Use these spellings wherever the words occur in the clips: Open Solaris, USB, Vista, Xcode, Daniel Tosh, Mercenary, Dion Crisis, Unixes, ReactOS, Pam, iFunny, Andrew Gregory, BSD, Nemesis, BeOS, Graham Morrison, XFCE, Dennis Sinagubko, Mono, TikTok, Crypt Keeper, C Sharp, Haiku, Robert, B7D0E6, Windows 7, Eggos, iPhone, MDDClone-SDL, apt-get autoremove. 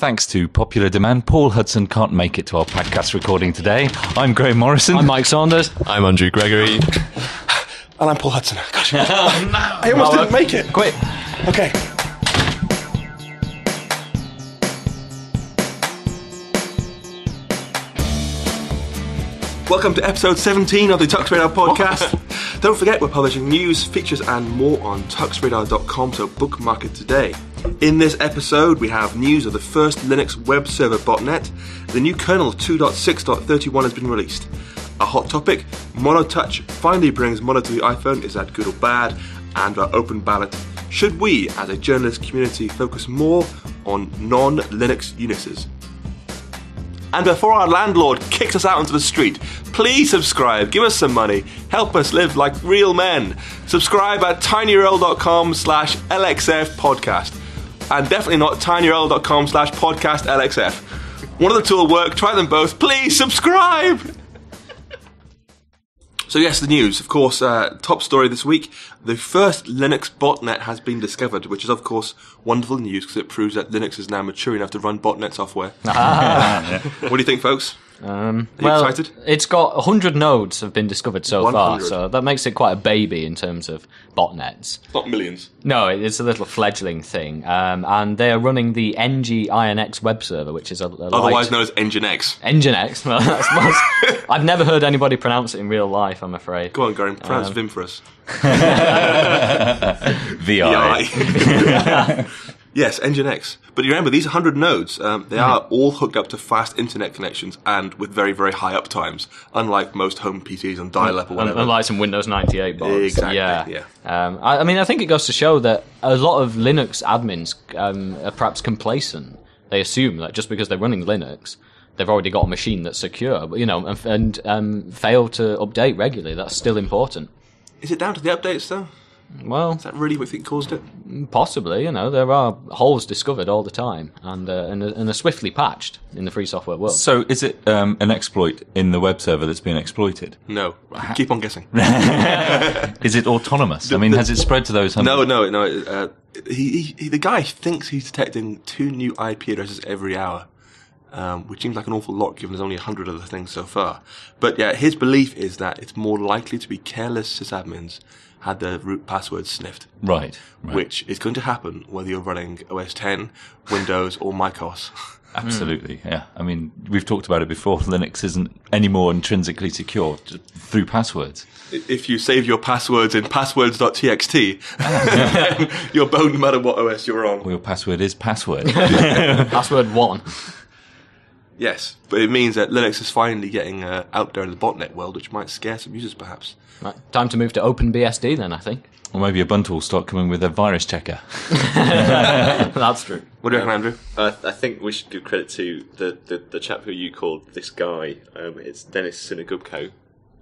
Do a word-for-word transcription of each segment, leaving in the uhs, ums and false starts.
Thanks to popular demand, Paul Hudson can't make it to our podcast recording today. I'm Graham Morrison. I'm Mike Saunders. I'm Andrew Gregory. And I'm Paul Hudson. Gosh, oh, no. I almost no, didn't make it. Quit. Okay. Welcome to episode seventeen of the Tux Radar podcast. Don't forget, we're publishing news, features and more on tux radar dot com, so bookmark it today. In this episode, we have news of the first Linux web server botnet, the new kernel of two point six point thirty-one has been released. A hot topic, MonoTouch finally brings Mono to the iPhone, is that good or bad? And our open ballot, should we, as a journalist community, focus more on non-Linux Unixes? And before our landlord kicks us out onto the street, please subscribe, give us some money, help us live like real men. Subscribe at tinyurl dot com slash L X F podcast. And definitely not tinyurl dot com slash podcast L X F. One of the two will work, try them both, please subscribe! So yes, the news, of course, uh, top story this week, the first Linux botnet has been discovered, which is of course wonderful news because it proves that Linux is now mature enough to run botnet software. Ah. What do you think, folks? Um, Are you well, excited? It's got one hundred nodes have been discovered so one hundred far, so that makes it quite a baby in terms of botnets. It's not millions. No, it's a little fledgling thing, um, and they are running the N G I N X web server, which is a, a otherwise light... known as N G I N X. N G I N X. Well, that's most... I've never heard anybody pronounce it in real life, I'm afraid. Go on, Graham. Pronounce um... Vim for us. V I. Yes, N G I N X. But you remember, these one hundred nodes, um, they mm-hmm. are all hooked up to fast internet connections and with very, very high up times, unlike most home P Cs and dial-up or whatever. Unlike some Windows ninety-eight bots. Exactly, yeah. yeah. Um, I, I mean, I think it goes to show that a lot of Linux admins um, are perhaps complacent. They assume that just because they're running Linux, they've already got a machine that's secure, you know, and, and um, fail to update regularly. That's still important. Is it down to the updates, though? Well, is that really what you think caused it? Possibly, you know, there are holes discovered all the time, and uh, and, and are swiftly patched in the free software world. So, is it um, an exploit in the web server that's been exploited? No, I keep on guessing. Is it autonomous? I mean, has it spread to those? No, no, no. Uh, he, he, the guy thinks he's detecting two new I P addresses every hour. Um, which seems like an awful lot given there's only one hundred other things so far. But yeah, his belief is that it's more likely to be careless sysadmins had their root password sniffed. Right, right. Which is going to happen whether you're running O S ten, Windows, or macOS. Absolutely, mm. yeah. I mean, we've talked about it before. Linux isn't any more intrinsically secure through passwords. If you save your passwords in passwords dot t x t, oh. you're boned no matter what O S you're on. Well, your password is password. Password one. Yes, but it means that Linux is finally getting uh, out there in the botnet world, which might scare some users, perhaps. Right. Time to move to OpenBSD, then, I think. Or maybe Ubuntu will start coming with a virus checker. That's true. What do you um, reckon, Andrew? Uh, I think we should give credit to the, the, the chap who you called this guy. Um, it's Dennis Sinagubko,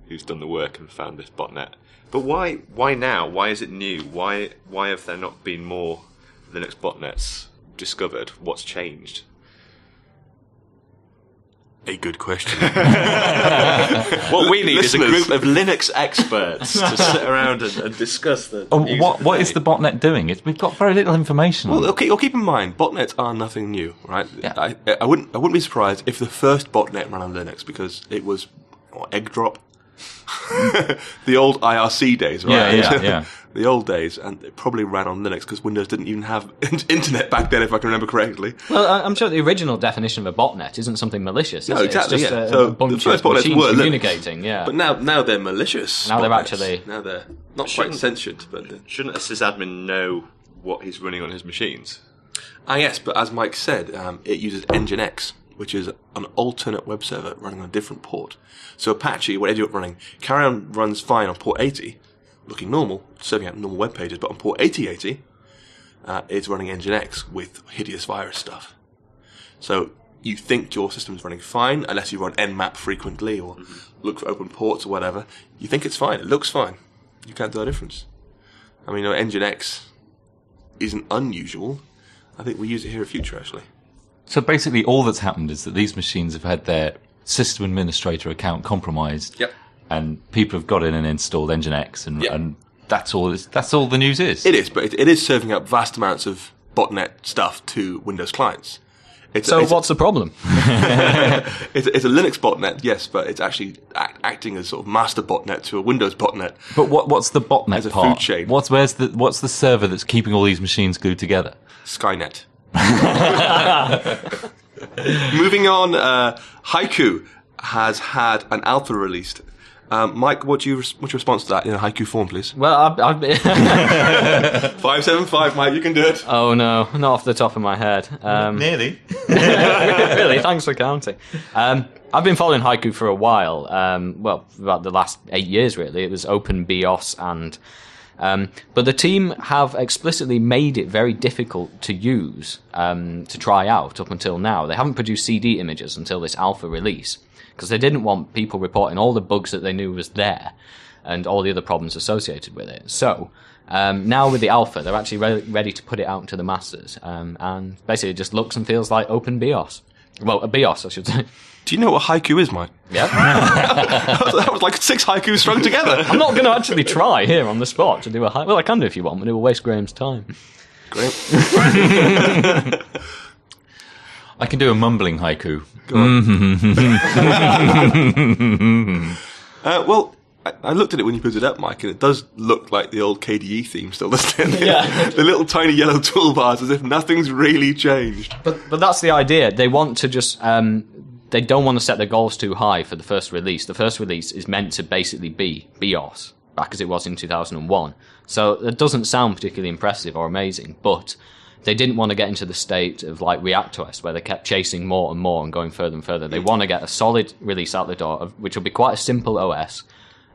who's done the work and found this botnet. But why why now? Why is it new? Why why have there not been more Linux botnets discovered? What's changed? A good question. What we need Listeners. is a group of Linux experts to sit around and, and discuss the. Oh, what what is the botnet doing? It's, we've got very little information. Well, okay, well, keep in mind, botnets are nothing new, right? Yeah. I, I wouldn't I wouldn't be surprised if the first botnet ran on Linux because it was what, egg drop, the old I R C days, right? Yeah, yeah, yeah. The old days, and it probably ran on Linux because Windows didn't even have internet back then, if I can remember correctly. Well, I'm sure the original definition of a botnet isn't something malicious, is no, it? Exactly, it's just yeah. a, so a bunch the first of machines were communicating, Linux. yeah. But now, now they're malicious. Now botnets. they're actually... Now they're not quite censored, but... They're... Shouldn't a sysadmin know what he's running on his machines? Ah, yes, but as Mike said, um, it uses N G I N X, which is an alternate web server running on a different port. So Apache, whatever you're running, carry on runs fine on port eighty, looking normal, serving out normal web pages, but on port eighty eighty, uh, it's running N G I N X with hideous virus stuff. So you think your system's running fine, unless you run Nmap frequently or mm-hmm. look for open ports or whatever. You think it's fine, it looks fine. You can't tell the difference. I mean, you know, N G I N X isn't unusual. I think we use it here in the future, actually. So basically all that's happened is that these machines have had their system administrator account compromised. Yep. And people have got in and installed N G I N X, and, yeah. and that's all. That's all the news is. It is, but it, it is serving up vast amounts of botnet stuff to Windows clients. It's, so it's, what's the problem? it's, it's a Linux botnet, yes, but it's actually act, acting as sort of master botnet to a Windows botnet. But what, what's the botnet as a part? Food chain. What's, where's the, what's the server that's keeping all these machines glued together? Skynet. Moving on, uh, Haiku has had an alpha released. Um, Mike, what do you res what's your response to that in a Haiku form, please? Well, I've, I've five seven five, Mike, you can do it. Oh no, not off the top of my head. Um, Nearly. Really, thanks for counting. Um, I've been following Haiku for a while. Um, well, about the last eight years, really. It was open BeOS and. Um, but the team have explicitly made it very difficult to use, um, to try out up until now. They haven't produced C D images until this alpha release, because they didn't want people reporting all the bugs that they knew was there and all the other problems associated with it. So um, now with the alpha, they're actually re ready to put it out to the masses. Um, and basically it just looks and feels like open BeOS. Well, a BeOS, I should say. Do you know what Haiku is, Mike? Yeah. That was like six haikus strung together. I'm not going to actually try here on the spot to do a haiku. Well, I can do if you want, but it will waste Graham's time. Graham. I can do a mumbling haiku. Go on. uh, well, I, I looked at it when you put it up, Mike, and it does look like the old K D E theme still listed. Yeah. The little tiny yellow toolbars, as if nothing's really changed. But but that's the idea. They want to just... Um, They don't want to set their goals too high for the first release. The first release is meant to basically be BeOS, back as it was in two thousand one. So that doesn't sound particularly impressive or amazing, but they didn't want to get into the state of like ReactOS, where they kept chasing more and more and going further and further. They want to get a solid release out the door, of, which will be quite a simple O S,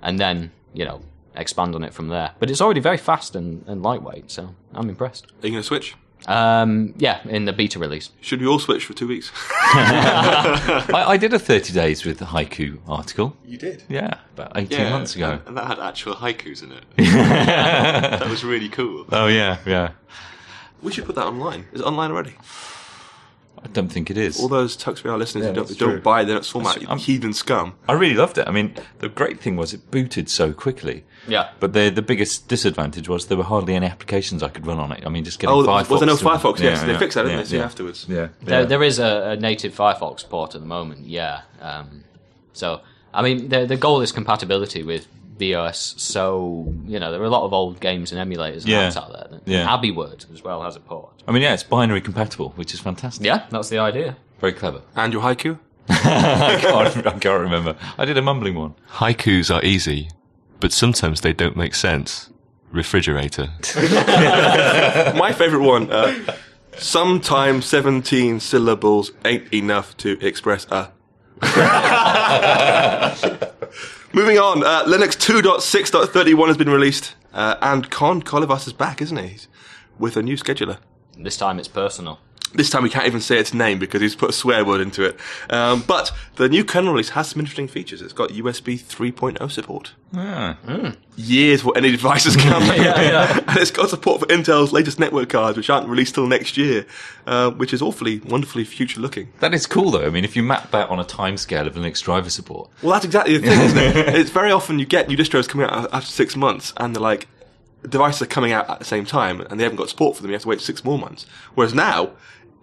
and then, you know, expand on it from there. But it's already very fast and, and lightweight, so I'm impressed. Are you going to switch? Um, yeah, in the beta release. Should we all switch for two weeks? I, I did a thirty days with the Haiku article. You did? Yeah, about eighteen months ago. And that had actual haikus in it. That was really cool. Oh, yeah, yeah. We should put that online. Is it online already? I don't think it is. All those Tuxbury listeners yeah, who don't, don't buy their format, you heathen scum. I really loved it. I mean, the great thing was it booted so quickly. Yeah. But the the biggest disadvantage was there were hardly any applications I could run on it. I mean, just getting oh, Firefox. Was there no Firefox? Yes, yeah, so they yeah, fixed that, didn't yeah, they? Soon yeah. afterwards. Yeah. There, there is a, a native Firefox port at the moment. Yeah. Um, so I mean, the the goal is compatibility with BeOS. So you know, there are a lot of old games and emulators and yeah. apps out there. Yeah. Abbey Word as well has a port. I mean, yeah, it's binary compatible, which is fantastic. Yeah, that's the idea. Very clever. And your haiku? I, can't, I can't remember. I did a mumbling one. Haikus are easy, but sometimes they don't make sense. Refrigerator. My favourite one. Uh, sometimes seventeen syllables ain't enough to express a. Moving on. Uh, Linux two point six point thirty-one has been released, uh, and Con Kolivas is back, isn't he? He's with a new scheduler. This time it's personal. This time we can't even say its name because he's put a swear word into it. Um, but the new kernel release has some interesting features. It's got U S B three point oh support. Yeah. Mm. Years for any devices come. yeah, yeah. And it's got support for Intel's latest network cards, which aren't released till next year, uh, which is awfully, wonderfully future-looking. That is cool, though. I mean, if you map that on a timescale of Linux driver support. Well, that's exactly the thing, isn't it? It's very often you get new distros coming out after six months, and they're like, devices are coming out at the same time, and they haven't got support for them. You have to wait six more months. Whereas now...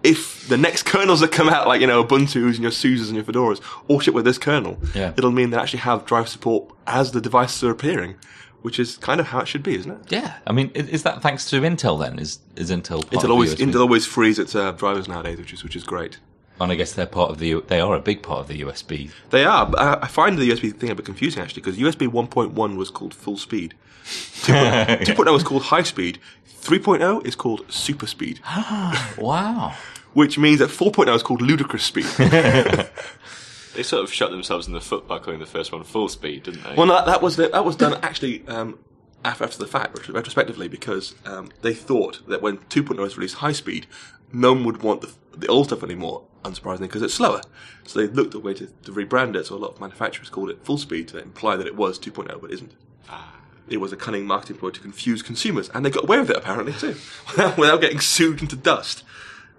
if the next kernels that come out, like, you know, Ubuntu's and your SUSEs and your Fedoras, all ship with this kernel, yeah. it'll mean they actually have drive support as the devices are appearing, which is kind of how it should be, isn't it? Yeah. I mean, is that thanks to Intel, then? Is, is Intel part Intel of always, Intel always frees its uh, drivers nowadays, which is, which is great. And I guess they're part of the, they are a big part of the U S B. They are. But I find the U S B thing a bit confusing, actually, because U S B one point one was called full speed. two point oh is called high speed. three point oh is called super speed. Wow. Which means that four point oh is called ludicrous speed. They sort of shot themselves in the foot by calling the first one full speed, didn't they? Well, no, that, that, was, the, that was done actually um, after, after the fact, retrospectively, because um, they thought that when two point oh was released high speed, no one would want the, the old stuff anymore, unsurprisingly, because it's slower. So they looked at a way to, to rebrand it, so a lot of manufacturers called it full speed to imply that it was two point oh, but it isn't. Ah. It was a cunning marketing ploy to confuse consumers, and they got away with it, apparently, too, without getting sued into dust.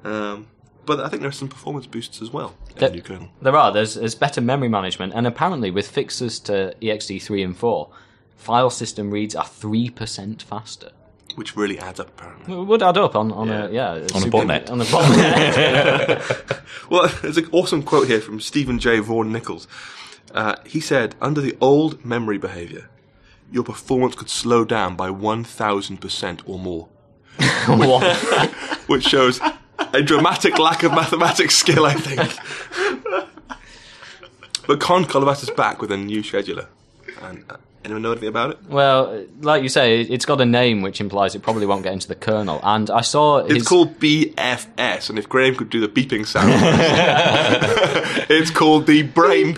Um, but I think there are some performance boosts as well in the new kernel. There are. There's, there's better memory management, and apparently with fixes to E X E three and four, file system reads are three percent faster. Which really adds up, apparently. It would add up on, on yeah. a yeah a on, a botnet. on a botnet. Well, there's an awesome quote here from Stephen J. Vaughan Nichols. Uh, he said, under the old memory behavior, your performance could slow down by one thousand percent or more. Which, which shows a dramatic lack of mathematics skill, I think. But Con Kolivas is back with a new scheduler. And... Uh, anyone know anything about it? Well, like you say, it's got a name which implies it probably won't get into the kernel. And I saw it's his... called B F S, and if Graham could do the beeping sound, it's called the Brain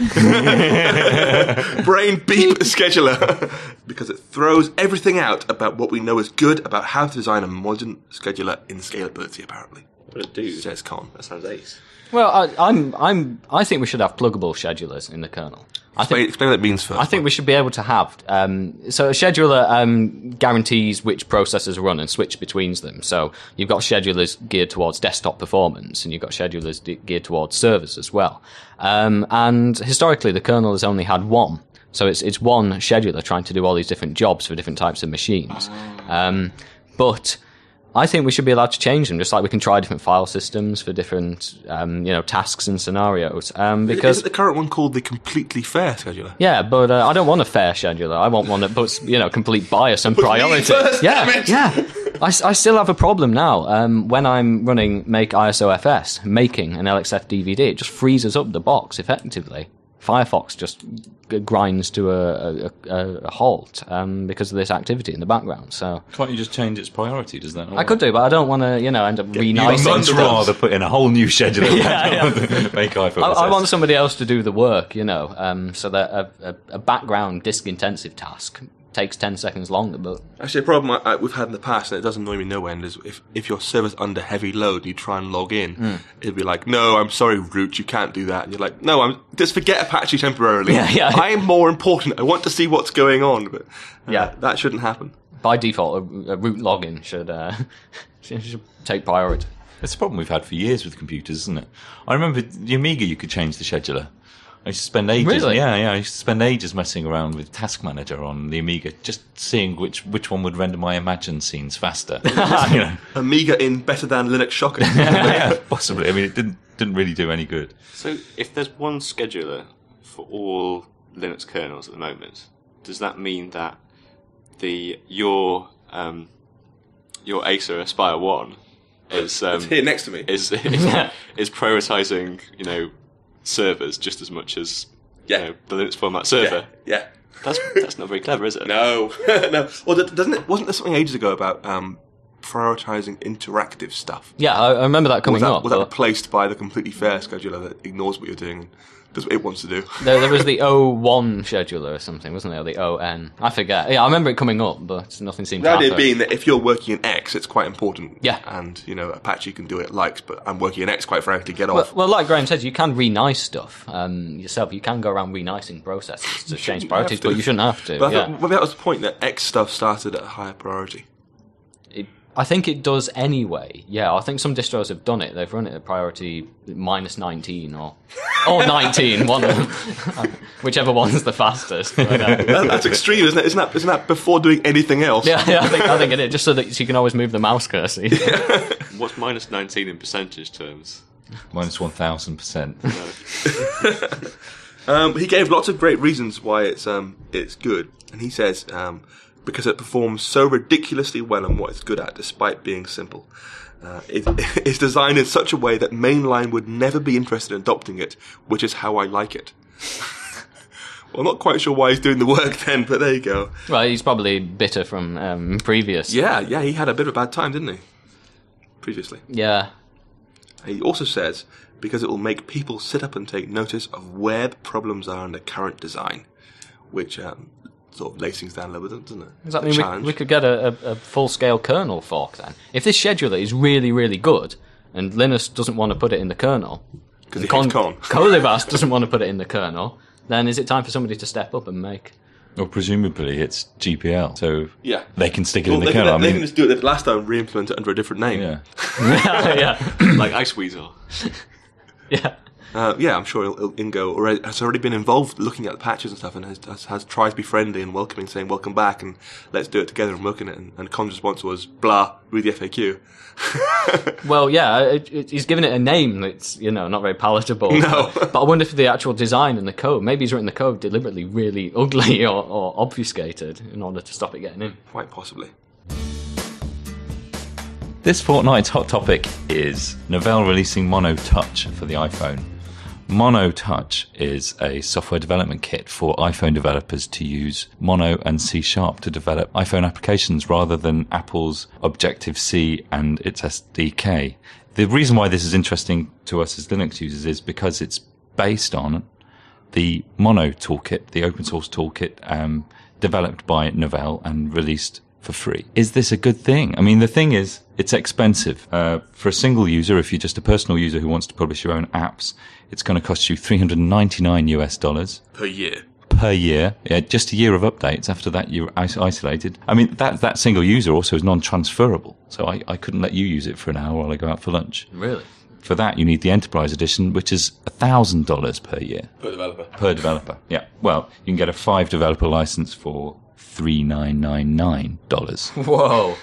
Brain Beep Scheduler, because it throws everything out about what we know is good about how to design a modern scheduler in scalability. Apparently, what it do? Says Con. That sounds ace. Well, I, I'm, I'm, I think we should have pluggable schedulers in the kernel. I explain, think, explain what it means first. I think we should be able to have... Um, so a scheduler um, guarantees which processors run and switch between them. So you've got schedulers geared towards desktop performance, and you've got schedulers de- geared towards servers as well. Um, and historically, the kernel has only had one. So it's it's one scheduler trying to do all these different jobs for different types of machines. Um, but... I think we should be allowed to change them, just like we can try different file systems for different, um, you know, tasks and scenarios. Um, because isn't the current one called the completely fair scheduler? Yeah, but uh, I don't want a fair scheduler. I want one that puts, you know, complete bias and priority. First, yeah, yeah. I, I still have a problem now. Um, when I'm running make isofs, making an L X F D V D, it just freezes up the box effectively. Firefox just grinds to a, a, a, a halt um, because of this activity in the background. So can't you just change its priority? Does that? Not I work? Could do, but I don't want to. You know, end up renicing. I'd much rather put in a whole new schedule. yeah, yeah. Make I, I want somebody else to do the work. You know, um, so that a, a, a background disk-intensive task takes ten seconds longer. But actually, a problem I, I, we've had in the past, and it doesn't annoy me no end, is if if your server's under heavy load, and you try and log in, mm. it'd be like, "No, I'm sorry, root, you can't do that." And you're like, "No, I'm just forget Apache temporarily. Yeah, yeah. I am more important. I want to see what's going on." But uh, yeah, that shouldn't happen. By default, a, a root login should uh, should take priority. It's a problem we've had for years with computers, isn't it? I remember the Amiga, you could change the scheduler. I used to spend ages, really? yeah, yeah. I used to spend ages messing around with Task Manager on the Amiga, just seeing which which one would render my Imagine scenes faster. You know. Amiga in better than Linux Shocker. Yeah, possibly. I mean, it didn't didn't really do any good. So, if there's one scheduler for all Linux kernels at the moment, does that mean that the your um, your Acer Aspire One is um, it's here next to me is is, yeah. is prioritizing, you know, servers just as much as yeah. you know, the Linux format server. Yeah, yeah. that's that's not very clever, is it? No, no. Well, doesn't it? Wasn't there something ages ago about um, prioritizing interactive stuff? Yeah, I, I remember that coming was that, up. Was that replaced by the completely fair scheduler that ignores what you're doing and does what it wants to do? There, there was the O one scheduler or something, wasn't there? The O N. I forget. Yeah, I remember it coming up, but nothing seemed. The to idea happen. Being that if you're working in X, it's quite important. Yeah, and you know Apache can do it. Likes, but I'm working in X. Quite frankly, get well, off. Well, like Graham says, you can re-nice stuff um, yourself. You can go around re-nicing processes to change priorities, to. but you shouldn't have to. But yeah. I thought, well, that was the point that X stuff started at a higher priority. I think it does anyway. Yeah, I think some distros have done it. They've run it at priority minus nineteen or or nineteen, one of them, whichever one's the fastest. But, uh, that, that's extreme, isn't it? Isn't that, isn't that before doing anything else? Yeah, yeah I think I think it is. Just so that you can always move the mouse cursor. Yeah. What's minus nineteen in percentage terms? Minus one thousand percent. Um, he gave lots of great reasons why it's um it's good, and he says um. because it performs so ridiculously well on what it's good at, despite being simple. Uh, it, it's designed in such a way that mainline would never be interested in adopting it, which is how I like it. Well, I'm not quite sure why he's doing the work then, but there you go. Well, he's probably bitter from um, previous. Yeah, yeah, he had a bit of a bad time, didn't he? Previously. Yeah. He also says, because it will make people sit up and take notice of where the problems are in the current design, which... Um, sort of lacings down a little bit, doesn't it? Does that mean we, we could get a, a, a full-scale kernel fork then? If this scheduler is really, really good, and Linus doesn't want to put it in the kernel, because Con Kolivas doesn't want to put it in the kernel, then is it time for somebody to step up and make? Well, presumably it's G P L, so yeah. they can stick it well, in the they, kernel. They, they I mean, can just do it last time and re-implement it under a different name. Yeah, yeah. Like Iceweasel. Yeah. Uh, yeah, I'm sure Ingo already, has already been involved looking at the patches and stuff, and has, has, has tried to be friendly and welcoming, saying welcome back and let's do it together and work on it. And, and Con's response was blah, read the F A Q. Well, yeah, it, it, he's given it a name that's, you know, not very palatable. No. But, but I wonder if the actual design and the code, maybe he's written the code deliberately really ugly or, or obfuscated in order to stop it getting in. Quite possibly. This fortnight's hot topic is Novell releasing MonoTouch for the iPhone. MonoTouch is a software development kit for iPhone developers to use Mono and C Sharp to develop iPhone applications rather than Apple's Objective-C and its S D K. The reason why this is interesting to us as Linux users is because it's based on the Mono toolkit, the open source toolkit um, developed by Novell and released for free. Is this a good thing? I mean, the thing is, it's expensive. Uh, for a single user, if you're just a personal user who wants to publish your own apps, it's going to cost you three hundred ninety-nine US dollars. Per year. Per year. Yeah, just a year of updates. After that, you're is isolated. I mean, that that single user also is non-transferable. So I, I couldn't let you use it for an hour while I go out for lunch. Really? For that, you need the Enterprise Edition, which is one thousand dollars per year. Per developer. Per developer, yeah. Well, you can get a five-developer license for three thousand nine hundred ninety-nine dollars. Whoa.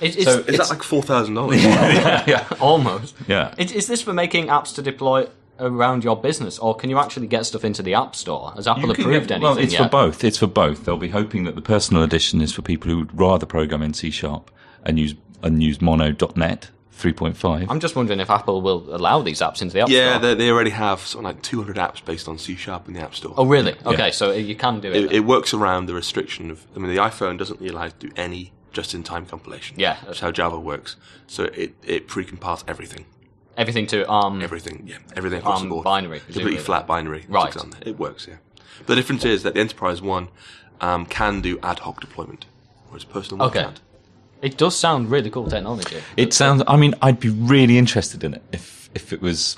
It's, it's, so is it's, that like four thousand dollars? Yeah, yeah. Almost. Yeah. Is, is this for making apps to deploy around your business, or can you actually get stuff into the App Store? Has Apple approved anything yet? Well, it's for both. It's for both. They'll be hoping that the personal edition is for people who would rather program in C Sharp and use, and use Mono dot net. three point five. I'm just wondering if Apple will allow these apps into the App yeah, Store. Yeah, they already have something like two hundred apps based on C Sharp in the App Store. Oh, really? Okay, yeah. So you can do it. It, it works around the restriction of. I mean, the iPhone doesn't allow you to do any just-in-time compilation. Yeah, that's how Java works. So it it pre-compiles everything. Everything to ARM. Um, everything, yeah, everything across the board. Binary, completely flat binary. Right. It works. Yeah. But the difference is that the Enterprise One um, can do ad hoc deployment, whereas personal one okay. can't. It does sound really cool technology. It sounds. I mean, I'd be really interested in it if if it was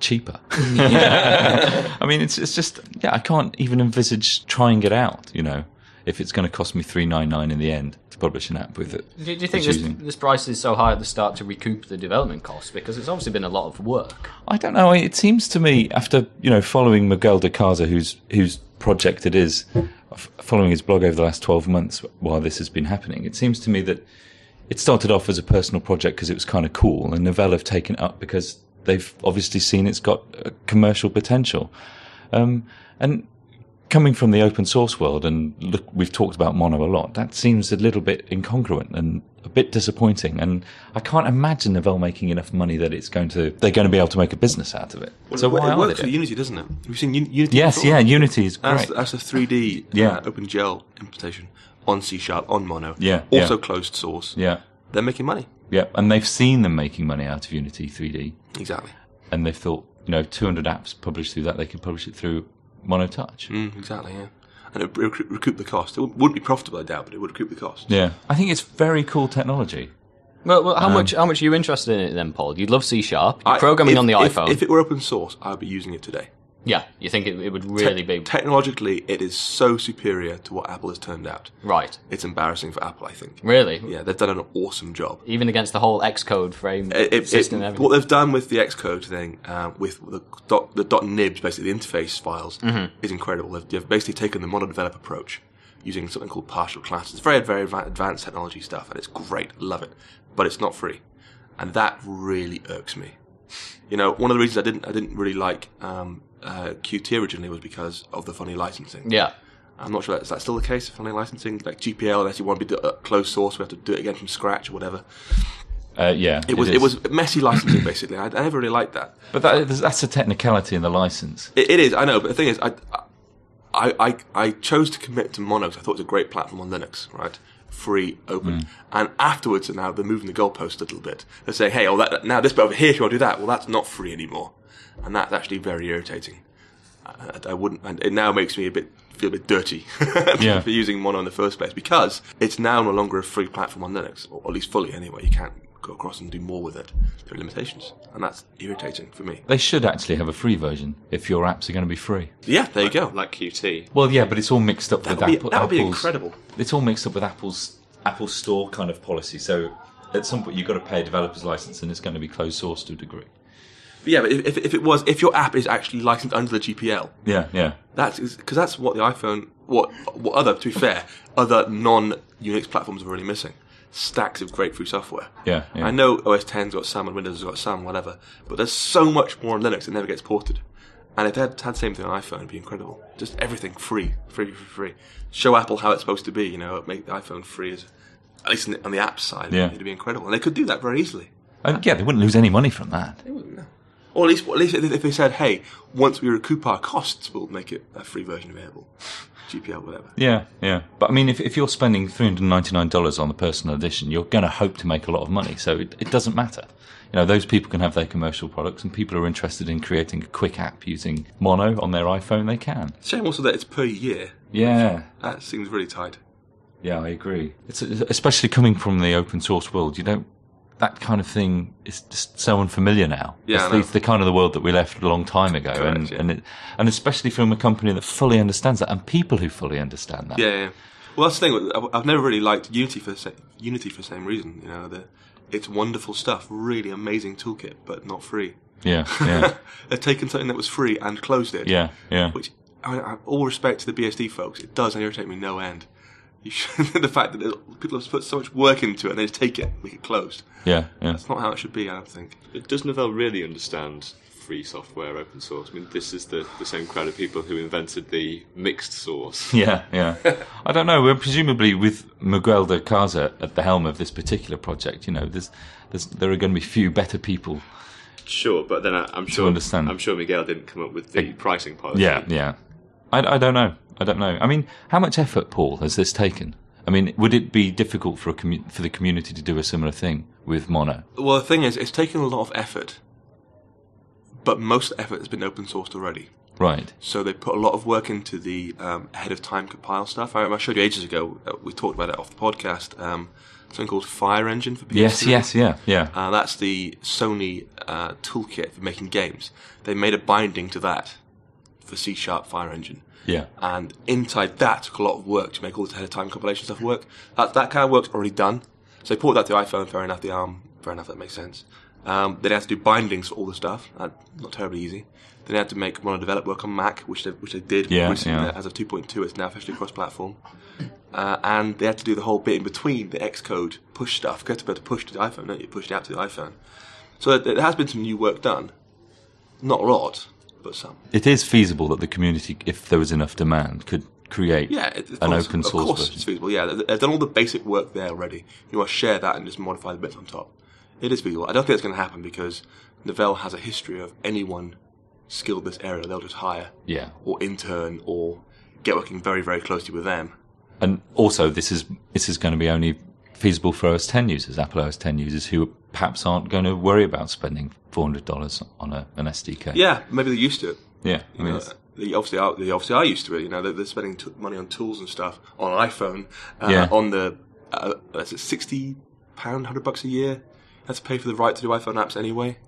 cheaper. Yeah. I mean, it's it's just yeah. I can't even envisage trying it out. You know, if it's going to cost me three ninety-nine in the end to publish an app with it. Do, do you think this, this price is so high at the start to recoup the development costs? Because it's obviously been a lot of work. I don't know. It seems to me after you know following Miguel de Icaza, who's who's. project it is, following his blog over the last twelve months while this has been happening, it seems to me that it started off as a personal project because it was kind of cool, and Novell have taken it up because they've obviously seen it's got commercial potential. Um, and coming from the open source world, and look, we've talked about Mono a lot, that seems a little bit incongruent and a bit disappointing, and I can't imagine Novell making enough money that it's going to they're going to be able to make a business out of it. Well, so well, why it works with Unity, doesn't it? We've seen Un Unity. Yes, before. Yeah, Unity is great. That's, that's a three D yeah. uh, OpenGL implementation on C Sharp on Mono. Yeah, also yeah. closed source. Yeah, they're making money. Yeah, and they've seen them making money out of Unity three D. Exactly. And they've thought, you know, two hundred apps published through that, they can publish it through MonoTouch. Mm, exactly, yeah. And it would recoup the cost. It wouldn't be profitable, I doubt, but it would recoup the cost. Yeah. I think it's very cool technology. Well, well how um, much How much are you interested in it then, Paul? You love C Sharp. You're I, programming if, on the if, iPhone. If it were open source, I would be using it today. Yeah, you think it, it would really Te be... Technologically, it is so superior to what Apple has turned out. Right. It's embarrassing for Apple, I think. Really? Yeah, they've done an awesome job. Even against the whole Xcode frame it, it, system it, and everything. What they've done with the Xcode thing, uh, with the dot, the dot nibs, basically the interface files, mm-hmm. is incredible. They've, they've basically taken the modern developer approach using something called partial classes. It's very, very advanced technology stuff, and it's great. I love it. But it's not free. And that really irks me. You know, one of the reasons I didn't I didn't really like um, uh, Qt originally was because of the funny licensing. Yeah, I'm not sure that's, that's still the case. Funny licensing, like G P L, unless you want to be uh, closed source, we have to do it again from scratch or whatever. Uh, yeah, it, it was is. it was messy licensing basically. I, I never really liked that. But that, that's a technicality in the license. It, it is, I know. But the thing is, I I I, I chose to commit to Mono because I thought it was a great platform on Linux, right? Free, open, mm. and afterwards, and now they're moving the goalpost a little bit. They're saying, "Hey, oh, that, now this bit over here, if you want to do that, well, that's not free anymore," and that's actually very irritating. I, I wouldn't, and it now makes me a bit feel a bit dirty yeah. for using Mono in the first place because it's now no longer a free platform on Linux, or at least fully anyway. You can't go across and do more with it. There are limitations, and that's irritating for me. They should actually have a free version if your apps are going to be free. Yeah, there like, you go. Like Qt. Well, yeah, but it's all mixed up that with Apple. That would be incredible. It's all mixed up with Apple's Apple Store kind of policy. So at some point, you've got to pay a developer's license, and it's going to be closed source to a degree. But yeah, but if, if, if it was, if your app is actually licensed under the G P L, yeah, yeah, that is because that's what the iPhone, what what other, to be fair, other non-Unix platforms are really missing. Stacks of great free software. Yeah, yeah. I know O S ten's got some and Windows has got some, whatever, but there's so much more on Linux that never gets ported. And if they had, had the same thing on iPhone, it'd be incredible. Just everything free, free, free, free. Show Apple how it's supposed to be. You know, make the iPhone free, as, at least on the, on the app side. Yeah. It'd be incredible, and they could do that very easily. And yeah, they wouldn't lose any money from that. They wouldn't. No. Or at least, at least if they said, "Hey, once we recoup our costs, we'll make it a free version available." G P L, whatever. Yeah, yeah. But I mean, if, if you're spending three hundred ninety-nine dollars on the personal edition, you're going to hope to make a lot of money, so it, it doesn't matter. You know, those people can have their commercial products, and people who are interested in creating a quick app using Mono on their iPhone, they can. Shame also that it's per year. Yeah. That seems really tight. Yeah, I agree. It's especially coming from the open source world, you don't, that kind of thing is just so unfamiliar now. Yeah, it's, the, it's the kind of the world that we left a long time ago. Correct, and yeah. and, it, and especially from a company that fully understands that, and people who fully understand that. Yeah, yeah. Well, that's the thing. I've never really liked Unity for the same, Unity for the same reason. You know, the, it's wonderful stuff, really amazing toolkit, but not free. Yeah, yeah. They've taken something that was free and closed it. Yeah, yeah. Which, I mean, I have all respect to the B S D folks, it does irritate me no end. You should, the fact that people have put so much work into it and they just take it and make it closed. Yeah, yeah. That's not how it should be, I don't think. But does Novell really understand free software, open source? I mean, this is the, the same crowd of people who invented the mixed source. Yeah, yeah. I don't know. Well, presumably with Miguel de Icaza at the helm of this particular project, you know, there's, there's, there are going to be few better people. Sure, but then I, I'm sure understand. I'm sure Miguel didn't come up with the it, pricing policy. Yeah, yeah. I, I don't know. I don't know. I mean, how much effort, Paul, has this taken? I mean, would it be difficult for a commu- for the community to do a similar thing with Mono? Well, the thing is, it's taken a lot of effort, but most effort has been open sourced already. Right. So they put a lot of work into the um, ahead of time compile stuff. I, I showed you ages ago. We talked about it off the podcast. Um, something called Fire Engine for P C. Yes, yes, yeah, yeah. Uh, that's the Sony uh, toolkit for making games. They made a binding to that for C Sharp Fire Engine. Yeah, and inside that took a lot of work to make all the ahead of time compilation stuff work. That that kind of work's already done. So they ported that to iPhone, fair enough. The ARM, fair enough. That makes sense. Um, then they had to do bindings for all the stuff. Uh, not terribly easy. Then they had to make Mono develop work on Mac, which they which they did. Yeah, yeah. As of two point two, it's now officially cross-platform. Uh, and they had to do the whole bit in between the Xcode push stuff. You have to be able to push to the iPhone, don't you? Push it out to the iPhone. So there has been some new work done. Not a lot. But some. It is feasible that the community, if there was enough demand, could create yeah, it, an course, open source version. Of course version. It's feasible, yeah. They've done all the basic work there already. You want to share that and just modify the bits on top. It is feasible. I don't think it's going to happen because Novell has a history of anyone skilled in this area, they'll just hire yeah. or intern or get working very, very closely with them. And also, this is this is going to be only feasible for O S ten users, Apple O S ten users who perhaps aren't going to worry about spending four hundred dollars on a, an S D K. Yeah, maybe they're used to it. Yeah, I mean, know, they obviously are. They obviously are used to it. You know, they're, they're spending t- money on tools and stuff on iPhone. Uh, yeah. On the uh, is it sixty pound, hundred bucks a year. That's pay for the right to do iPhone apps anyway.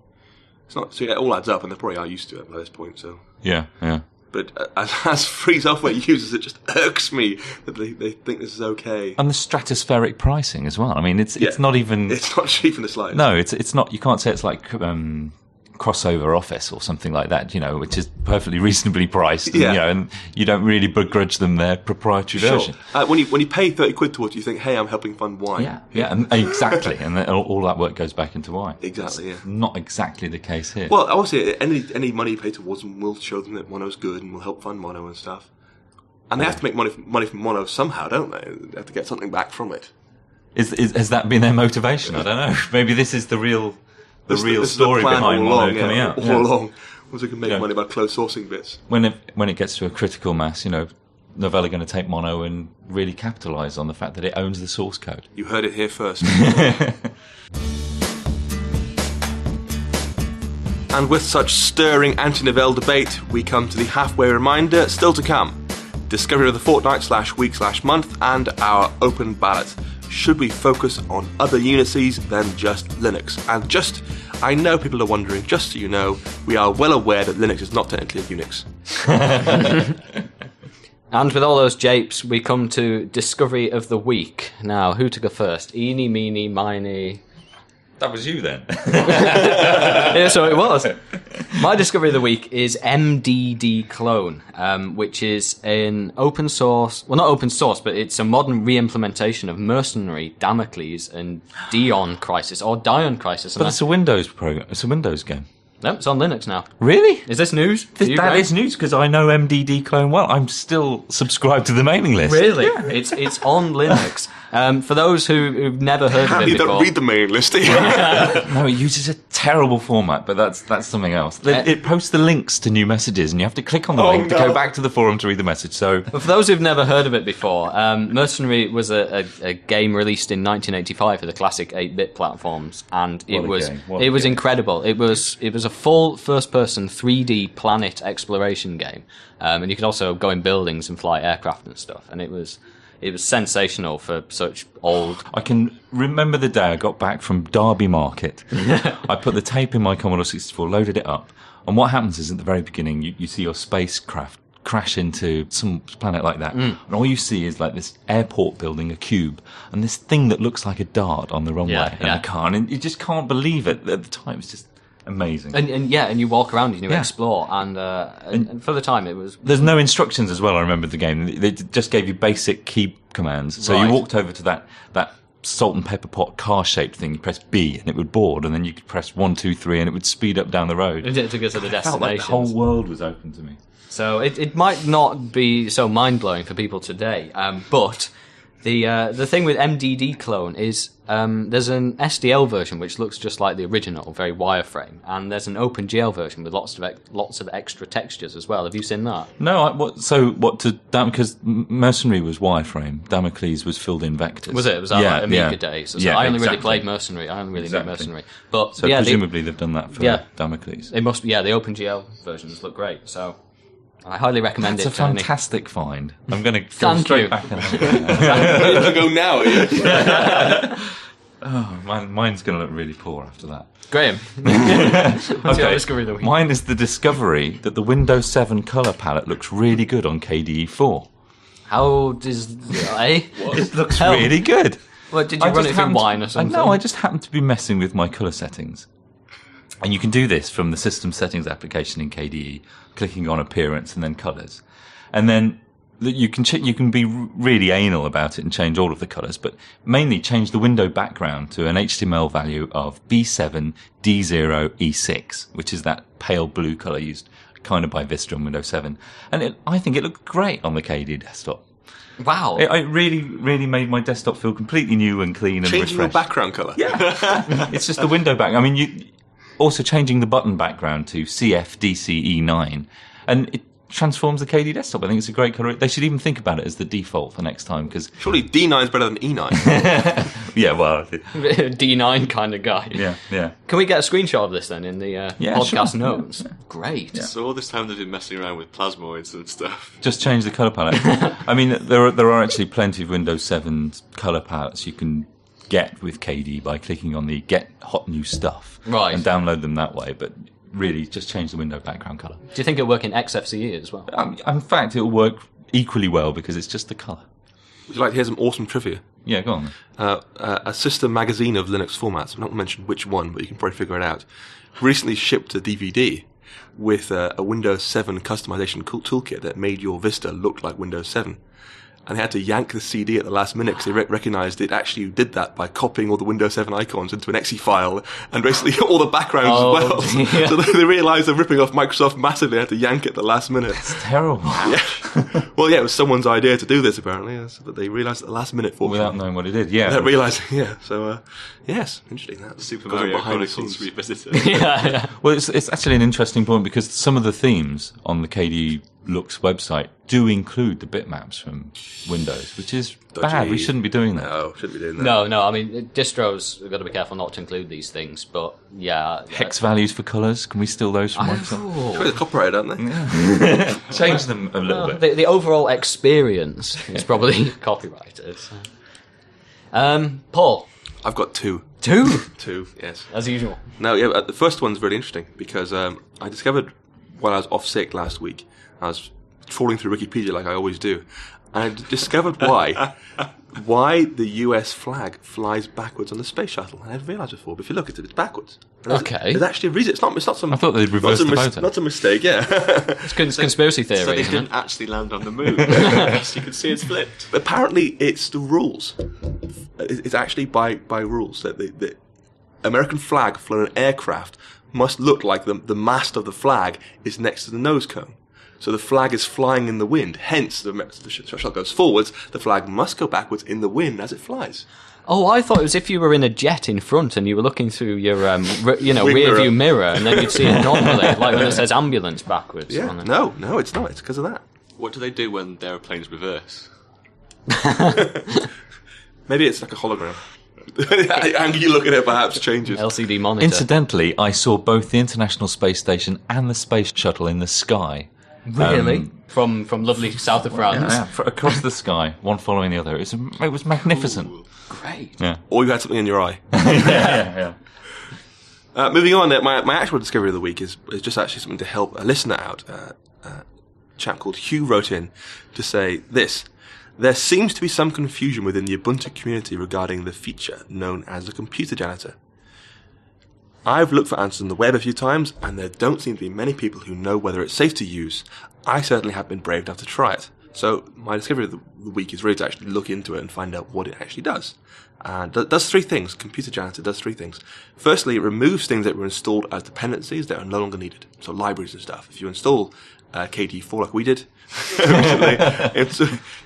It's not so. Yeah, it all adds up, and they probably are used to it by this point. So yeah, yeah. But as, as free software users, it just irks me that they, they think this is okay. And the stratospheric pricing as well. I mean, it's yeah. it's not even... It's not cheap in the slightest. No, it's it's not... You can't say it's like um, Crossover Office or something like that, you know, which is perfectly reasonably priced. And, yeah. You know, and you don't really begrudge them their proprietary sure. version. Uh, when you when you pay thirty quid towards it, you think, hey, I'm helping fund Wine. Yeah, yeah, and, exactly. And then all, all that work goes back into Wine. Exactly, That's yeah. not exactly the case here. Well, obviously, any any money you pay towards them will show them that Mono's good and will help fund Mono and stuff. And they yeah. have to make money from, money from Mono somehow, don't they? They have to get something back from it. Is, is Has that been their motivation? I don't know. Maybe this is the real... The this real the, story the behind Mono along, coming yeah, out. All yeah. along. Was it going to make yeah. money by closed sourcing bits? When it, when it gets to a critical mass, you know, Novell are going to take Mono and really capitalise on the fact that it owns the source code. You heard it here first. And with such stirring anti-Novell debate, we come to the halfway reminder still to come. Discovery of the fortnight slash week slash month and our open ballot. Should we focus on other Unices than just Linux? And just, I know people are wondering, just so you know, we are well aware that Linux is not technically a Unix. And with all those japes, we come to Discovery of the Week. Now, who to go first? Eeny, meeny, miny... That was you then. Yeah, so it was. My discovery of the week is MDDClone, um, which is an open source, well, not open source, but it's a modern re-implementation of Mercenary, Damocles, and Dion Crisis, or Dion Crisis. But it's I... a Windows program. It's a Windows game. No, it's on Linux now. Really? Is this news? Th- that right? is news, because I know MDDClone well. I'm still subscribed to the mailing list. Really? Yeah. It's it's on Linux. Um, for those who, who've never heard How of it you before... you don't read the mailing list, do you? No, it uses a terrible format, but that's that's something else. It, it posts the links to new messages, and you have to click on the oh, link no. to go back to the forum to read the message. So, but for those who've never heard of it before, um, Mercenary was a, a, a game released in nineteen eighty-five for the classic eight-bit platforms, and it was it was game. incredible. It was it was a full first-person three D planet exploration game, um, and you could also go in buildings and fly aircraft and stuff, and it was... It was sensational for such old... I can remember the day I got back from Derby Market. I put the tape in my Commodore sixty-four, loaded it up, and what happens is at the very beginning you, you see your spacecraft crash into some planet like that, mm. and all you see is like this airport building, a cube, and this thing that looks like a dart on the runway yeah, and yeah. a car, and you just can't believe it at the time. It's just... amazing. And, and yeah, and you walk around and you yeah. explore, and, uh, and, and for the time it was... There's no instructions as well, I remember the game. They just gave you basic key commands. So right. you walked over to that, that salt and pepper pot car-shaped thing, you press B and it would board, and then you could press one, two, three, and it would speed up down the road. It took us to the destination. I felt like the whole world was open to me. So it, it might not be so mind-blowing for people today, um, but... The uh, the thing with MDDClone is um, there's an S D L version which looks just like the original, very wireframe, and there's an OpenGL version with lots of ex- lots of extra textures as well. Have you seen that? No. I, what, so what? To because Mercenary was wireframe, Damocles was filled in vectors. Was it? Was that yeah, like Amiga yeah. days? So yeah, I only exactly. really played Mercenary. I only really exactly. knew Mercenary. But so yeah, presumably they, they've done that for yeah, Damocles. It must. Yeah, the OpenGL versions look great. So. I highly recommend That's it. It's a fantastic Tony. find. I'm going to go Thank straight you. back. And I'll go now. Oh, mine, mine's going to look really poor after that. Graham, what's okay. your discovery of the week? Mine is the discovery that the Windows seven colour palette looks really good on K D E four. How does I? It looks hell? really good. Well, did you I run it through Wine or something? No, I just happened to be messing with my colour settings. And you can do this from the System Settings application in K D E, clicking on Appearance and then Colors. And then you can ch- you can be really anal about it and change all of the colors, but mainly change the window background to an H T M L value of B seven D zero E six, which is that pale blue color used kind of by Vista on Windows seven. And it, I think it looked great on the K D E desktop. Wow. It, it really, really made my desktop feel completely new and clean and Changing refreshed. Changing the background color. Yeah. It's just the window background. I mean, you... Also changing the button background to C F D C E nine, and it transforms the K D E desktop. I think it's a great colour. They should even think about it as the default for next time, because surely D nine is better than E nine. Yeah, well, D nine kind of guy. Yeah, yeah. Can we get a screenshot of this then in the uh, yeah, podcast sure. notes? Yeah. Great. Yeah. So all this time they've been messing around with plasmoids and stuff. Just change the colour palette. I mean, there are, there are actually plenty of Windows seven colour palettes you can get with K D E by clicking on the Get Hot New Stuff right. and download them that way, but really just change the window background colour. Do you think it'll work in X F C E as well? Um, in fact, it'll work equally well because it's just the colour. Would you like to hear some awesome trivia? Yeah, go on. Uh, uh, a sister magazine of Linux formats, I'm not going to mention which one, but you can probably figure it out, recently shipped a D V D with a, a Windows seven customization toolkit that made your Vista look like Windows seven. And they had to yank the C D at the last minute because they re- recognised it actually did that by copying all the Windows seven icons into an .exe file and basically all the backgrounds oh, as well. Dear. So they, they realised they're ripping off Microsoft massively. They had to yank it at the last minute. That's terrible. Yeah. Well, yeah, it was someone's idea to do this apparently, yeah, so that they realised at the last minute. Fortunately. Without knowing what it did, yeah. Without realising, yeah. So, uh, yes, interesting. That's Super Mario Chronicles revisited. yeah, yeah. Well, it's, it's actually an interesting point because some of the themes on the K D E Looks website do include the bitmaps from Windows, which is Dodgy. bad. We shouldn't be doing that. No, shouldn't be doing that. No, no. I mean, distros have got to be careful not to include these things. But yeah, hex values for colours. Can we steal those from Microsoft? They're copyrighted, aren't they? Yeah. Change them a little well, bit. The, the overall experience is probably copyrighted. So. Um, Paul, I've got two. Two. Two. Yes. As usual. No, yeah. The first one's really interesting because um, I discovered while I was off sick last week. I was trawling through Wikipedia like I always do, and I've discovered why why the U S flag flies backwards on the space shuttle. I hadn't realised before, but if you look at it, it's backwards. Okay. There's actually a reason. It's not, it's not some... I thought they'd reversed the photo. Not a mistake, yeah. It's a so, conspiracy theory. So they didn't it? actually land on the moon. As you can see, it's flipped. Apparently, it's the rules. It's actually by, by rules that the, the American flag flown an aircraft must look like the, the mast of the flag is next to the nose cone. So the flag is flying in the wind. Hence, the, the shot goes forwards. The flag must go backwards in the wind as it flies. Oh, I thought it was if you were in a jet in front and you were looking through your, um, re, you know, rear view mirror, and then you'd see it normally, like when it says ambulance backwards. Yeah. On it. No, no, it's not. It's because of that. What do they do when their planes reverse? Maybe it's like a hologram. The angle you look at it perhaps changes. L C D monitor. Incidentally, I saw both the International Space Station and the Space Shuttle in the sky. Really? Um, from from lovely south of France. Yeah, yeah, across the sky, one following the other. It was, it was magnificent. Ooh, great. Yeah. Or you had something in your eye. yeah, yeah, yeah. Uh, moving on, my, my actual discovery of the week is, is just actually something to help a listener out. Uh, uh, a chap called Hugh wrote in to say this. There seems to be some confusion within the Ubuntu community regarding the feature known as the computer janitor. I've looked for answers on the web a few times, and there don't seem to be many people who know whether it's safe to use. I certainly have been brave enough to try it. So my discovery of the week is really to actually look into it and find out what it actually does. And it does three things. Computer Janitor does three things. Firstly, it removes things that were installed as dependencies that are no longer needed. So libraries and stuff. If you install uh, K D E four like we did recently, it's,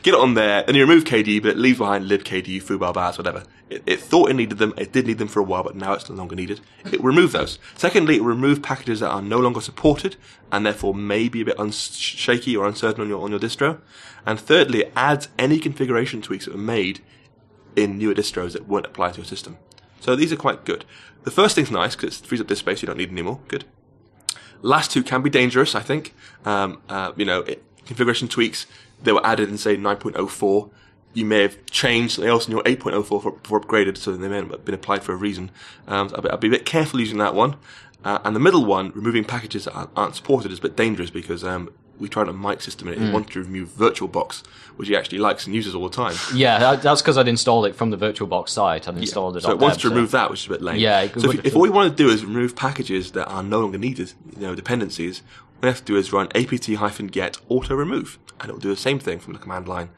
get it on there, and you remove K D E, but it leaves behind libkde, foobarbass, whatever. It, it thought it needed them, it did need them for a while, but now it's no longer needed. It removed those. Secondly, it removed packages that are no longer supported, and therefore may be a bit shaky or uncertain on your, on your distro. And thirdly, it adds any configuration tweaks that were made in newer distros that weren't applied to your system. So these are quite good. The first thing's nice, because it frees up this space you don't need anymore. Good. Last two can be dangerous, I think. Um, uh, you know, it, configuration tweaks, they were added in, say, nine point oh four. You may have changed something else in your eight point oh four before upgraded, so they may not have been applied for a reason. Um, so I'd be a bit careful using that one. Uh, and the middle one, removing packages that aren't supported, is a bit dangerous, because um, we tried a mic system and it mm. wanted to remove VirtualBox, which he actually likes and uses all the time. Yeah, that, that's because I'd installed it from the VirtualBox site. I'd installed yeah. it So it wants to so. remove that, which is a bit lame. Yeah, so if, if all you want to do is remove packages that are no longer needed, you know, dependencies, what you have to do is run apt-get auto-remove, and it'll do the same thing from the command line.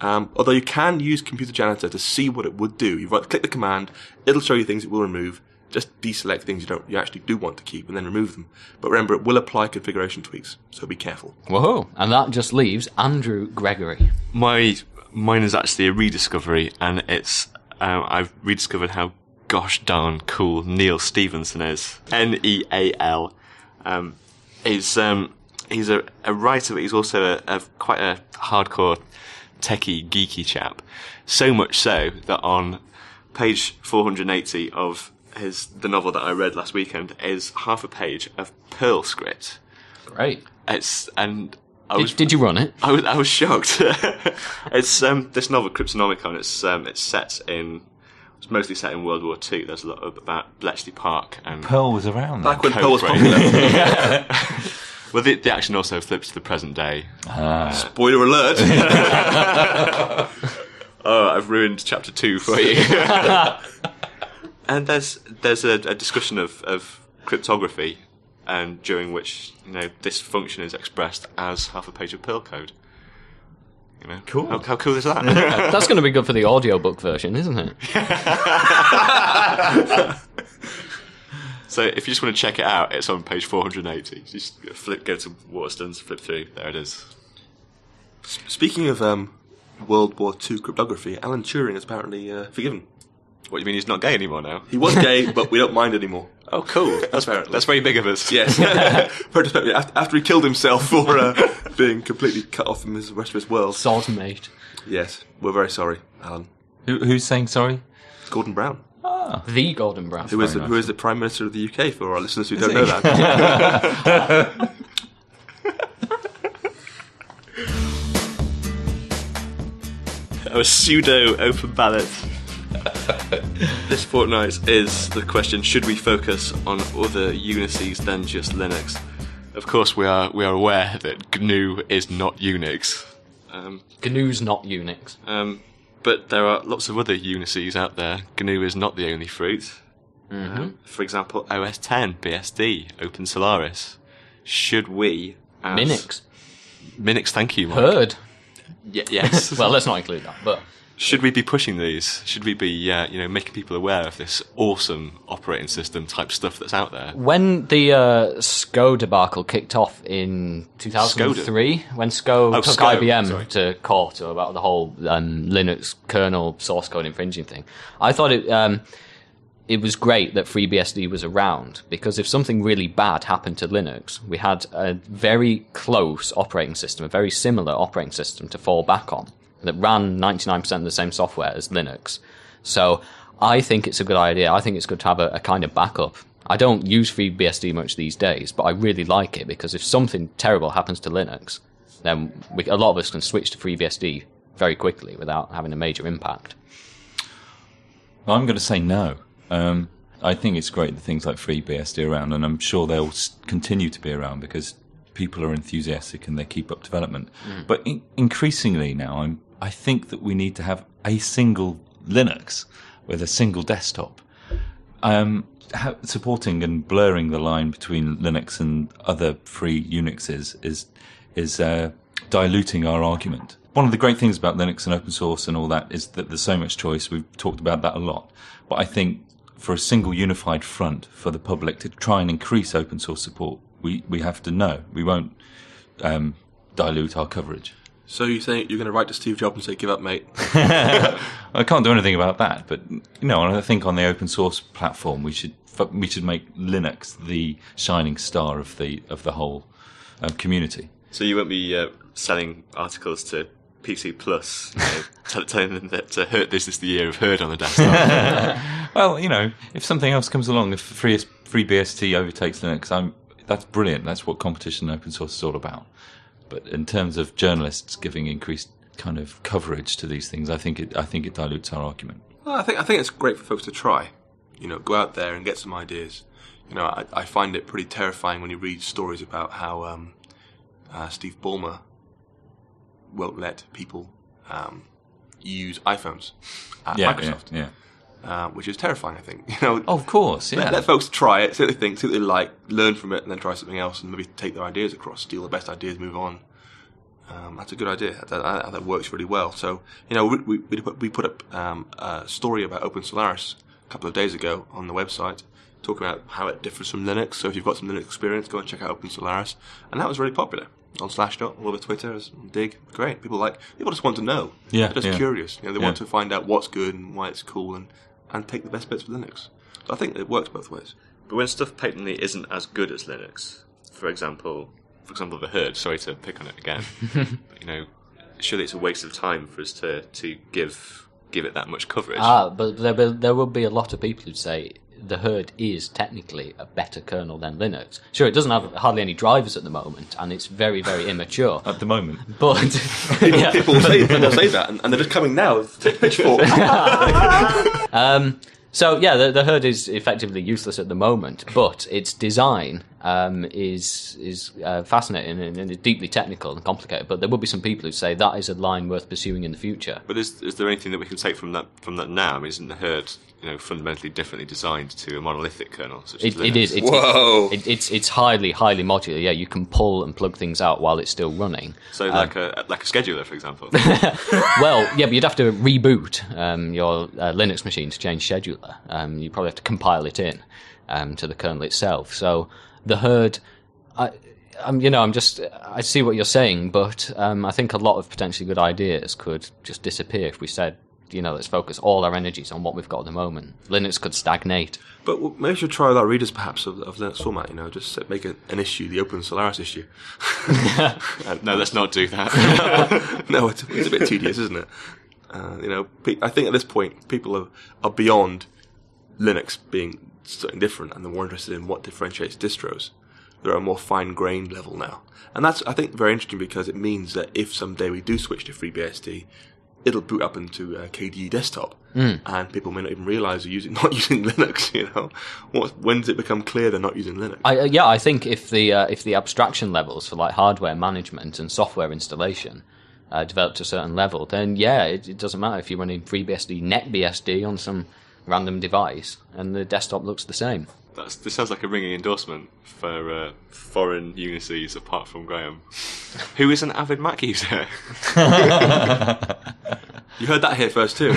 Um, although you can use Computer Janitor to see what it would do. You right click the command, it'll show you things it will remove. Just deselect things you don't, you actually do want to keep, and then remove them. But remember, it will apply configuration tweaks, so be careful. Whoa! And that just leaves Andrew Gregory. My mine is actually a rediscovery, and it's um, I've rediscovered how gosh darn cool Neal Stephenson is. N E A L. Um, he's um, he's a, a writer, but he's also a, a quite a hardcore techie geeky chap. So much so that on page four hundred eighty of His, the novel that I read last weekend is half a page of Perl script. Great. It's and I did, was, did you run it? I was I was shocked. It's um this novel Cryptonomicon. It's um it's set in it's mostly set in World War Two. There's a lot of, about Bletchley Park, and Perl was around back then. when Perl was popular. yeah. Well, the, the action also flips to the present day. Ah. Spoiler alert! Oh, I've ruined chapter two for you. And there's there's a, a discussion of, of cryptography, and during which you know this function is expressed as half a page of Perl code. You know, cool. How, how cool is that? Yeah, that's going to be good for the audiobook version, isn't it? So if you just want to check it out, it's on page four hundred eighty. Just flip, go to Waterstones, flip through. There it is. Speaking of um, World War Two cryptography, Alan Turing is apparently uh, forgiven. What do you mean he's not gay anymore now? He was gay, but we don't mind anymore. Oh, cool. That's, that's very big of us. Yes. After he killed himself for uh, being completely cut off from the rest of his world. Sod, mate. Yes. We're very sorry, Alan. Who, who's saying sorry? Gordon Brown. Ah. The Gordon Brown. Who is, the, who is the Prime Minister of the U K, for our listeners who is don't he? know that. A pseudo open ballot. This fortnight is the question: should we focus on other Unices than just Linux? Of course, we are we are aware that G N U is not Unix. Um, G N U's not Unix. Um, but there are lots of other Unices out there. G N U is not the only fruit. Mm-hmm. Um, for example, O S ten, B S D, OpenSolaris. Should we... As... Minix. Minix, thank you, Mike. Heard. Y- yes. Well, let's not include that, but... Should we be pushing these? Should we be, uh, you know, making people aware of this awesome operating system type stuff that's out there? When the uh, Xcode debacle kicked off in two thousand three, Skoda. when Xcode oh, took Skoda. I B M Sorry. to court about the whole um, Linux kernel source code infringing thing, I thought it um, it was great that FreeBSD was around, because if something really bad happened to Linux, we had a very close operating system, a very similar operating system to fall back on, that ran ninety-nine percent of the same software as Linux. So I think it's a good idea. I think it's good to have a, a kind of backup. I don't use FreeBSD much these days, but I really like it, because if something terrible happens to Linux, then we, a lot of us can switch to FreeBSD very quickly without having a major impact. Well, I'm going to say no. Um, I think it's great that things like FreeBSD are around, and I'm sure they'll continue to be around because people are enthusiastic and they keep up development. Mm. But in- increasingly now, I'm I think that we need to have a single Linux with a single desktop, um, ha- supporting and blurring the line between Linux and other free Unixes is is uh, diluting our argument. One of the great things about Linux and open source and all that is that there's so much choice. We've talked about that a lot, but I think for a single unified front for the public to try and increase open source support, we we have to know we won't um, dilute our coverage. So you're saying you're going to write to Steve Jobs and say, give up, mate? I can't do anything about that, but you know, I think on the open source platform, we should we should make Linux the shining star of the of the whole uh, community. So you won't be uh, selling articles to P C Plus, you know, t- telling them that uh, Hurt, this is the year of Hurt on the desktop. Well, you know, if something else comes along, if FreeBSD overtakes Linux, I'm that's brilliant. That's what competition and open source is all about. But in terms of journalists giving increased kind of coverage to these things, I think it I think it dilutes our argument. Well, I think I think it's great for folks to try, you know, go out there and get some ideas. You know, I, I find it pretty terrifying when you read stories about how um, uh, Steve Ballmer won't let people um, use iPhones at yeah, Microsoft, yeah, yeah. Uh, which is terrifying. I think you know, oh, of course, yeah. Let, let folks try it, see what they think, see what they like, learn from it, and then try something else, and maybe take their ideas across, steal the best ideas, move on. Um, that's a good idea. That, that works really well. So, you know, we we, we put up um, a story about OpenSolaris a couple of days ago on the website, talking about how it differs from Linux. So if you've got some Linux experience, go and check out OpenSolaris. And that was really popular on Slashdot, all over Twitter, on Dig. Great. People like people just want to know. Yeah, They're just yeah. curious. You know, they yeah. want to find out what's good and why it's cool, and, and take the best bits of Linux. So I think it works both ways. But when stuff patently isn't as good as Linux, for example... For example, the Herd, sorry to pick on it again, but, you know, surely it's a waste of time for us to, to give give it that much coverage. Ah, but there, there will be a lot of people who say the Herd is technically a better kernel than Linux. Sure, it doesn't have hardly any drivers at the moment, and it's very, very immature. At the moment. But people, yeah. people say, they'll say that, and, and they're just coming now with pitchforks. um... So, yeah, the, the Herd is effectively useless at the moment, but its design um, is is uh, fascinating and, and is deeply technical and complicated, but there will be some people who say that is a line worth pursuing in the future. But is is there anything that we can take from that from that now? I mean, isn't the Herd, you know, fundamentally differently designed to a monolithic kernel? Such as it, it is. It's, Whoa! It, it, it's it's highly, highly modular. Yeah, you can pull and plug things out while it's still running. So um, like a like a scheduler, for example? Well, yeah, but you'd have to reboot um, your uh, Linux machine to change scheduler. Um, you probably have to compile it in um, to the kernel itself. So the Herd... I, I'm, you know, I'm just. I see what you're saying, but um, I think a lot of potentially good ideas could just disappear if we said, you know, let's focus all our energies on what we've got at the moment. Linux could stagnate. But maybe we should try with our readers, perhaps, of, of Linux format, you know, just make an, an issue, the OpenSolaris issue. No, let's not do that. No, it's, it's a bit tedious, isn't it? Uh, you know, I think at this point, people are, are beyond Linux being something different, and they're more interested in what differentiates distros. They're at a more fine-grained level now. And that's, I think, very interesting, because it means that if someday we do switch to FreeBSD, it'll boot up into a K D E desktop, mm. and people may not even realise they're using, not using Linux. You know, what, when does it become clear they're not using Linux? I, uh, yeah, I think if the uh, if the abstraction levels for like hardware management and software installation uh, developed to a certain level, then yeah, it, it doesn't matter if you're running FreeBSD, NetBSD on some random device, and the desktop looks the same. That's, this sounds like a ringing endorsement for uh, foreign Unices apart from Graham, who is an avid Mac user. You heard that here first too.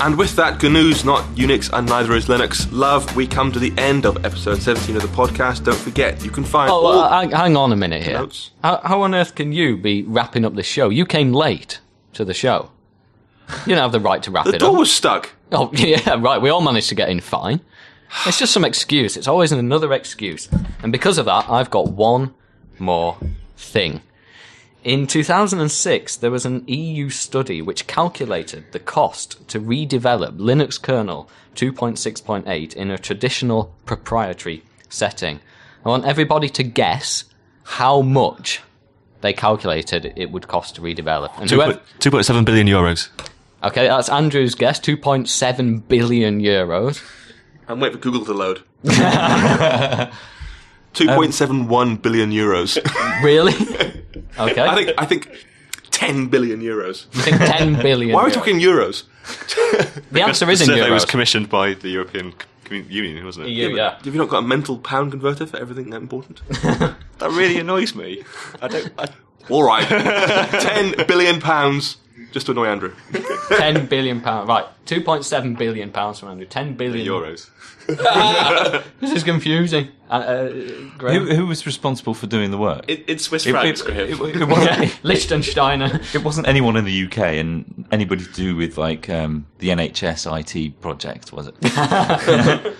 And with that, G N U's not Unix and neither is Linux. Love, we come to the end of episode seventeen of the podcast. Don't forget, you can find... Oh, all uh, hang on a minute here. How, how on earth can you be wrapping up this show? You came late to the show. You don't have the right to wrap it up. The door was stuck. Oh, yeah, right. We all managed to get in fine. It's just some excuse. It's always another excuse. And because of that, I've got one more thing. In two thousand six, there was an E U study which calculated the cost to redevelop Linux kernel two point six point eight in a traditional proprietary setting. I want everybody to guess how much they calculated it would cost to redevelop. And two point seven billion euros. Okay, that's Andrew's guess, two point seven billion euros. I'm waiting for Google to load. two point seven one billion euros. Really? Okay. I think I think ten billion euros. You think ten billion? Why are we euros. talking euros? The answer is in euros. It was commissioned by the European Union, wasn't it? E U, yeah, yeah. Have you not got a mental pound converter for everything that important? That really annoys me. I don't. I... All right. ten billion pounds. Just to annoy Andrew. Ten billion pounds, right? Two point seven billion pounds from Andrew. Ten billion euros. This is confusing. Uh, uh, who, who was responsible for doing the work? It, it's Swiss francs. It, it, it, it wasn't yeah, Liechtensteiner. It wasn't anyone in the U K and anybody to do with like um, the N H S I T project, was it?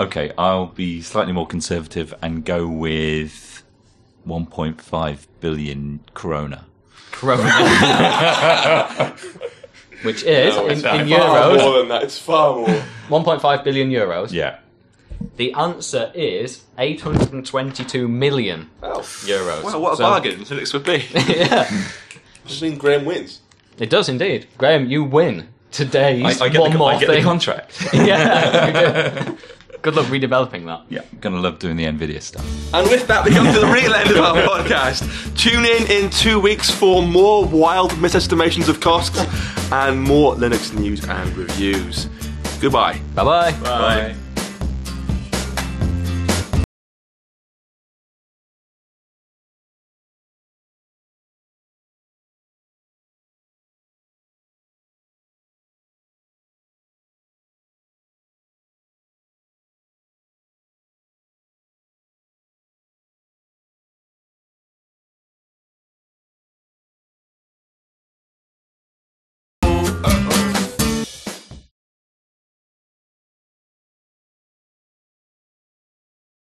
Okay, I'll be slightly more conservative and go with one point five billion corona. Which is no, in, in euros more than that. It's far more. one point five billion euros. Yeah. The answer is eight hundred twenty-two million oh. euros. Wow, what a so, bargain! Linux would be. Yeah. Does mean Graham wins? It does indeed. Graham, you win today's I, I get one the, more I get thing. The contract. Yeah. You do. Good luck redeveloping that. Yeah, I'm going to love doing the NVIDIA stuff. And with that, we come to the real end of our podcast. Tune in in two weeks for more wild misestimations of costs and more Linux news and reviews. Goodbye. Bye-bye. Bye. Bye.